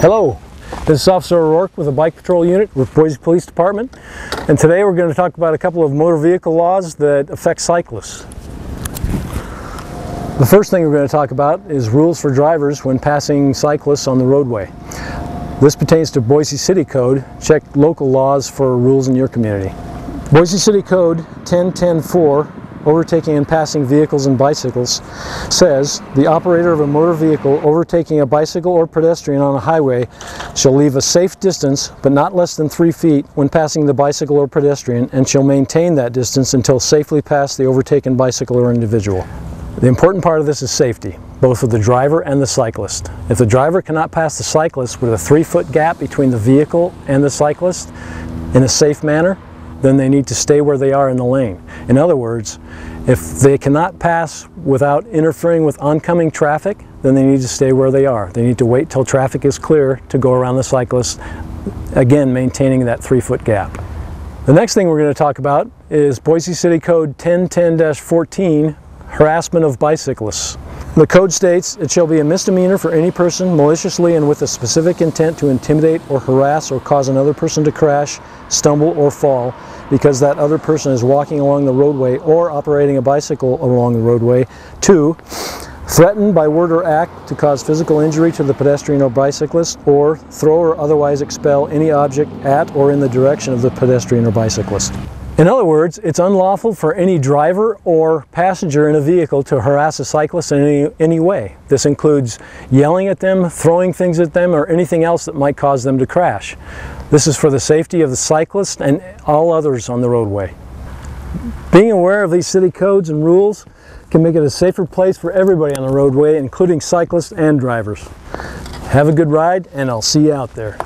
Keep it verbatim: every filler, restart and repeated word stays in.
Hello, this is Officer O'Rourke with the Bike Patrol Unit with Boise Police Department, and today we're going to talk about a couple of motor vehicle laws that affect cyclists. The first thing we're going to talk about is rules for drivers when passing cyclists on the roadway. This pertains to Boise City Code. Check local laws for rules in your community. Boise City Code ten ten four, overtaking and passing vehicles and bicycles, says the operator of a motor vehicle overtaking a bicycle or pedestrian on a highway shall leave a safe distance but not less than three feet when passing the bicycle or pedestrian, and shall maintain that distance until safely past the overtaken bicycle or individual. The important part of this is safety, both of the driver and the cyclist. If the driver cannot pass the cyclist with a three-foot gap between the vehicle and the cyclist in a safe manner, then they need to stay where they are in the lane. In other words, if they cannot pass without interfering with oncoming traffic, then they need to stay where they are. They need to wait till traffic is clear to go around the cyclist, again maintaining that three-foot gap. The next thing we're going to talk about is Boise City Code ten ten dash fourteen, harassment of bicyclists. The code states it shall be a misdemeanor for any person maliciously and with a specific intent to intimidate or harass or cause another person to crash, stumble, or fall because that other person is walking along the roadway or operating a bicycle along the roadway. Two, threaten by word or act to cause physical injury to the pedestrian or bicyclist, or throw or otherwise expel any object at or in the direction of the pedestrian or bicyclist. In other words, it's unlawful for any driver or passenger in a vehicle to harass a cyclist in any, any way. This includes yelling at them, throwing things at them, or anything else that might cause them to crash. This is for the safety of the cyclist and all others on the roadway. Being aware of these city codes and rules can make it a safer place for everybody on the roadway, including cyclists and drivers. Have a good ride, and I'll see you out there.